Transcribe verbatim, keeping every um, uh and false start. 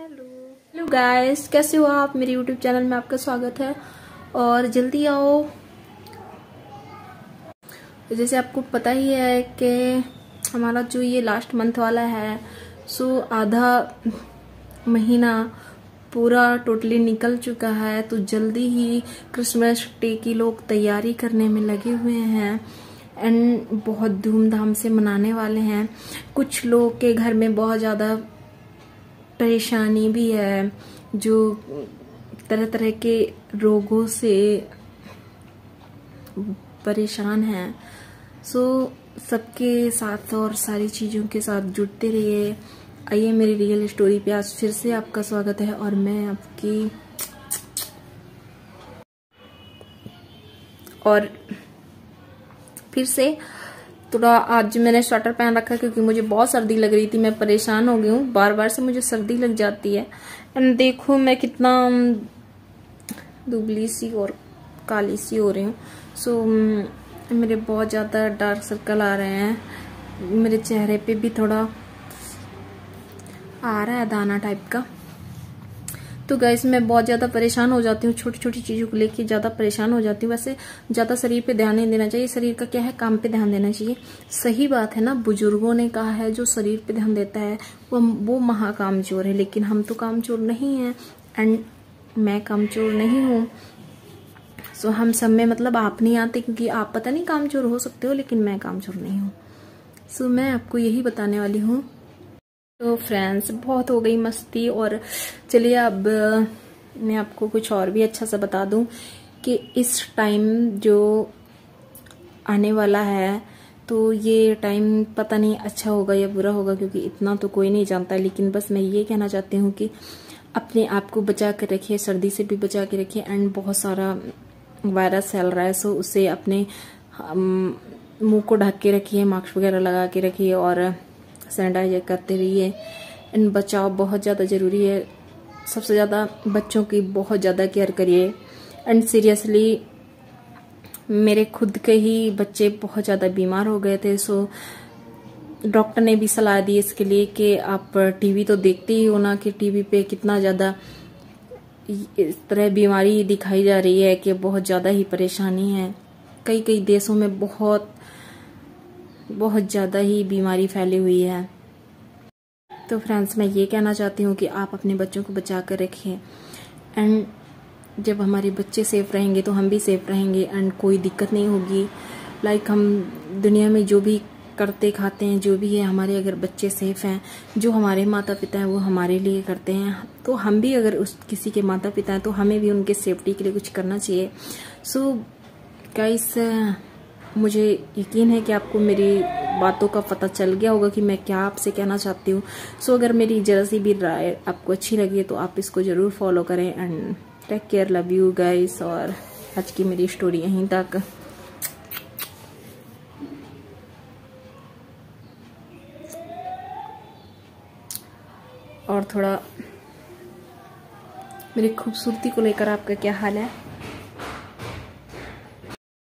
Hello hello guys, कैसे हो आप। मेरे यूट्यूब चैनल में आपका स्वागत है। और जल्दी आओ, जैसे आपको पता ही है कि हमारा जो ये लास्ट मंथ वाला है, सो आधा महीना पूरा टोटली निकल चुका है। तो जल्दी ही क्रिसमस डे की लोग तैयारी करने में लगे हुए हैं एंड बहुत धूमधाम से मनाने वाले हैं। कुछ लोग के घर में बहुत ज़्यादा परेशानी भी है, जो तरह तरह के रोगों से परेशान हैं। सो सबके साथ और सारी चीज़ों के साथ जुड़ते रहिए। आइए, मेरी रियल स्टोरी पे आज फिर से आपका स्वागत है और मैं आपकी और फिर से थोड़ा आज मैंने स्वेटर पहन रखा क्योंकि मुझे बहुत सर्दी लग रही थी। मैं परेशान हो गई हूँ, बार बार से मुझे सर्दी लग जाती है। एंड देखो मैं कितना दुबली सी और काली सी हो रही हूँ। सो मेरे बहुत ज़्यादा डार्क सर्कल आ रहे हैं, मेरे चेहरे पे भी थोड़ा आ रहा है दाना टाइप का। तो गाइस मैं बहुत ज़्यादा परेशान हो जाती हूँ, छोटी छोटी चीज़ों को लेके ज़्यादा परेशान हो जाती हूँ। वैसे ज़्यादा शरीर पे ध्यान नहीं देना चाहिए, शरीर का क्या है, काम पे ध्यान देना चाहिए। सही बात है ना, बुजुर्गों ने कहा है जो शरीर पे ध्यान देता है वो वो महाकामचोर है। लेकिन हम तो कामचोर नहीं हैं एंड मैं कामचोर नहीं हूँ। सो हम सब में मतलब आप नहीं आते, क्योंकि आप पता नहीं कामचोर हो सकते हो, लेकिन मैं कामचोर नहीं हूँ। सो मैं आपको यही बताने वाली हूँ। तो फ्रेंड्स बहुत हो गई मस्ती, और चलिए अब मैं आपको कुछ और भी अच्छा सा बता दूं कि इस टाइम जो आने वाला है, तो ये टाइम पता नहीं अच्छा होगा या बुरा होगा, क्योंकि इतना तो कोई नहीं जानता। लेकिन बस मैं ये कहना चाहती हूँ कि अपने आप को बचा के रखिए, सर्दी से भी बचा के रखिए। एंड बहुत सारा वायरस फैल रहा है, सो उसे अपने मुँह को ढक के रखिए, मास्क वगैरह लगा के रखिए और सैनिटाइजर करते रहिए। इन बचाव बहुत ज़्यादा ज़रूरी है। सबसे ज़्यादा बच्चों की बहुत ज़्यादा केयर करिए। एंड सीरियसली मेरे खुद के ही बच्चे बहुत ज़्यादा बीमार हो गए थे। सो डॉक्टर ने भी सलाह दी इसके लिए कि आप टीवी तो देखते ही हो ना, कि टीवी पे कितना ज़्यादा इस तरह बीमारी दिखाई जा रही है कि बहुत ज़्यादा ही परेशानी है। कई कई देशों में बहुत बहुत ज़्यादा ही बीमारी फैली हुई है। तो फ्रेंड्स मैं ये कहना चाहती हूँ कि आप अपने बच्चों को बचा कर रखिए। एंड जब हमारे बच्चे सेफ रहेंगे तो हम भी सेफ रहेंगे एंड कोई दिक्कत नहीं होगी। लाइक हम दुनिया में जो भी करते खाते हैं, जो भी है, हमारे अगर बच्चे सेफ हैं, जो हमारे माता पिता हैं वो हमारे लिए करते हैं, तो हम भी अगर उस किसी के माता पिता हैं तो हमें भी उनके सेफ्टी के लिए कुछ करना चाहिए। सो गाइस मुझे यकीन है कि आपको मेरी बातों का पता चल गया होगा कि मैं क्या आपसे कहना चाहती हूँ। सो अगर मेरी जरा सी भी राय आपको अच्छी लगी तो आप इसको ज़रूर फॉलो करें। And take care, love you guys. और आज की मेरी स्टोरी यहीं तक। और थोड़ा मेरी खूबसूरती को लेकर आपका क्या हाल है।